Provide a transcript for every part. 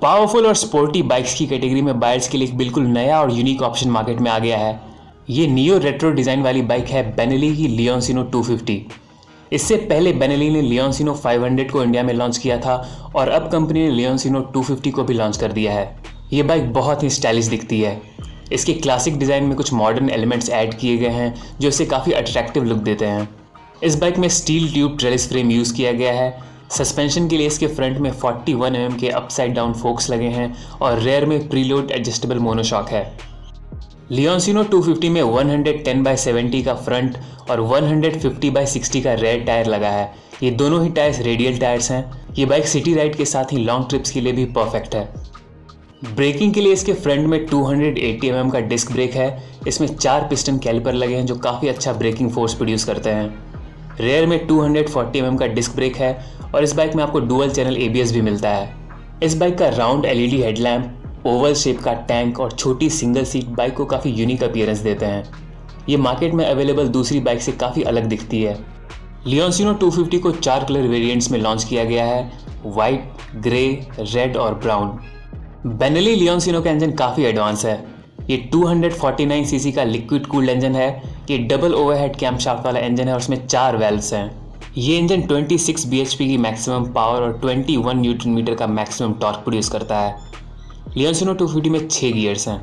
Powerful और sporty bikes की category में बायर्स के लिए एक बिल्कुल नया और यूनिक ऑप्शन मार्केट में आ गया है। ये नियो रेट्रो डिज़ाइन वाली बाइक है बेनेली की लियोनसिनो 250। इससे पहले बेनेली ने लियोनसिनो 500 को इंडिया में लॉन्च किया था और अब कंपनी ने लियोनसिनो 250 को भी लॉन्च कर दिया है। ये बाइक बहुत ही स्टाइलिश दिखती है। इसके क्लासिक डिज़ाइन में कुछ मॉडर्न एलिमेंट्स ऐड किए गए हैं जो इसे काफ़ी अट्रैक्टिव लुक देते हैं। इस बाइक में steel tube trellis frame use किया गया है। सस्पेंशन के लिए इसके फ्रंट में 41 mm के अपसाइड डाउन फोक्स लगे हैं और रेयर में प्रीलोड एडजस्टेबल मोनोशॉक है। लियोनसिनो 250 में 110/70 का फ्रंट और 150/60 का रेयर टायर लगा है। ये दोनों ही टायर्स रेडियल टायर्स हैं। ये बाइक सिटी राइड के साथ ही लॉन्ग ट्रिप्स के लिए भी परफेक्ट है। ब्रेकिंग के लिए इसके फ्रंट में 280 mm का डिस्क ब्रेक है। इसमें 4 पिस्टन कैलिपर लगे हैं जो काफ़ी अच्छा ब्रेकिंग फोर्स प्रोड्यूस करते हैं। रेयर में 240 mm का डिस्क ब्रेक है और इस बाइक में आपको डुअल चैनल ABS भी मिलता है। इस बाइक का round LED headlamp, oval shape का टैंक और छोटी सिंगल सीट बाइक को काफ़ी यूनिक अपीयरेंस देते हैं। ये मार्केट में अवेलेबल दूसरी बाइक से काफ़ी अलग दिखती है। लियोनसिनो 250 को 4 कलर वेरिएंट्स में लॉन्च किया गया है, वाइट, ग्रे, रेड और ब्राउन। बेनेली लियोनसिनो का इंजन काफ़ी एडवांस है। ये 249 cc का लिक्विड कूल्ड इंजन है। ये डबल ओवरहेड कैम्पशाफ्ट वाला इंजन है और उसमें 4 वेल्व्स हैं। ये इंजन 26 bhp की मैक्सिमम पावर और 21 Nm का मैक्सिमम टॉर्क प्रोड्यूस करता है। लियोनसिनो 250 में 6 गियर्स हैं।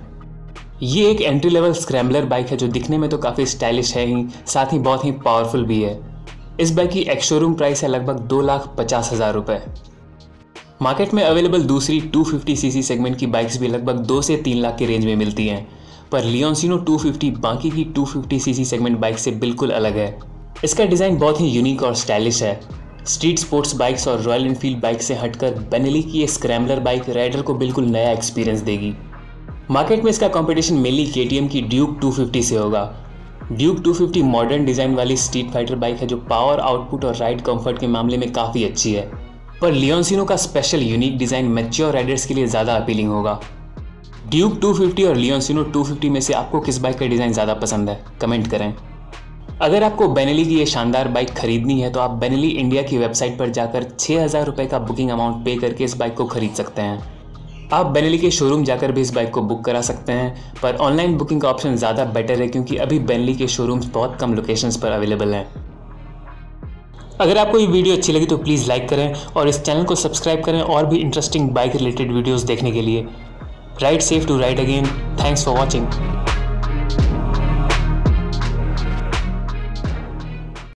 ये एक एंट्री लेवल स्क्रैम्बलर बाइक है जो दिखने में तो काफ़ी स्टाइलिश है ही, साथ ही बहुत ही पावरफुल भी है। इस बाइक की एक्स शोरूम प्राइस है लगभग 2,50,000 रुपये। मार्केट में अवेलेबल दूसरी 250 cc सेगमेंट की बाइक्स भी लगभग 2 से 3 लाख के रेंज में मिलती हैं, पर लियोनसिनो 250 बाकी की 250 cc सेगमेंट बाइक से बिल्कुल अलग है। इसका डिज़ाइन बहुत ही यूनिक और स्टाइलिश है। स्ट्रीट स्पोर्ट्स बाइक्स और रॉयल एनफील्ड बाइक से हटकर बेनेली की ये स्क्रैम्बलर बाइक राइडर को बिल्कुल नया एक्सपीरियंस देगी। मार्केट में इसका कंपटीशन मेनली KTM की ड्यूक 250 से होगा। ड्यूक 250 मॉडर्न डिज़ाइन वाली स्ट्रीट फाइटर बाइक है जो पावर आउटपुट और राइड कंफर्ट के मामले में काफ़ी अच्छी है, पर लियोनसिनो का special unique design mature riders के लिए ज़्यादा अपीलिंग होगा। ड्यूक 250 और लियोनसिनो 250 में से आपको किस बाइक का डिज़ाइन ज़्यादा पसंद है, कमेंट करें। अगर आपको बेनेली की ये शानदार बाइक खरीदनी है तो आप बेनेली इंडिया की वेबसाइट पर जाकर 6,000 रुपये का बुकिंग अमाउंट पे करके इस बाइक को खरीद सकते हैं। आप बेनेली के शोरूम जाकर भी इस बाइक को बुक करा सकते हैं, पर ऑनलाइन बुकिंग का ऑप्शन ज़्यादा बेटर है क्योंकि अभी बेनेली के शोरूम्स बहुत कम लोकेशंस पर अवेलेबल हैं। अगर आपको ये वीडियो अच्छी लगी तो प्लीज़ लाइक करें और इस चैनल को सब्सक्राइब करें और भी इंटरेस्टिंग बाइक रिलेटेड वीडियोज़ देखने के लिए। Ride safe to ride again. Thanks for watching.